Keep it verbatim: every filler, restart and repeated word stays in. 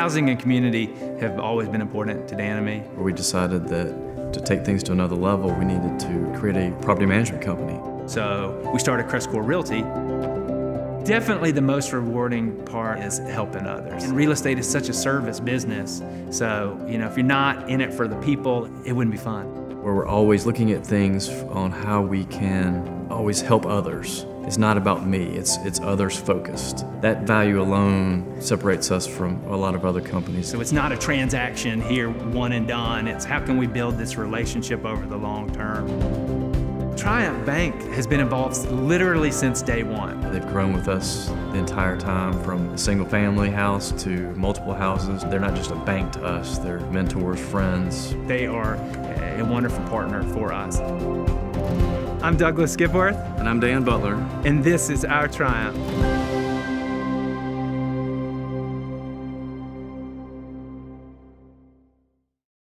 housing and community have always been important to Dan and me. We decided that to take things to another level, we needed to create a property management company. So we started Crestcore Realty. Definitely the most rewarding part is helping others. And real estate is such a service business, so you know, if you're not in it for the people, it wouldn't be fun. Where we're always looking at things on how we can always help others. It's not about me, it's, it's others focused. That value alone separates us from a lot of other companies. So it's not a transaction here, one and done. It's how can we build this relationship over the long term. Triumph Bank has been involved literally since day one. They've grown with us the entire time, from a single family house to multiple houses. They're not just a bank to us, they're mentors, friends. They are a wonderful partner for us. I'm Douglas Skipworth. And I'm Dan Butler. And this is our Triumph.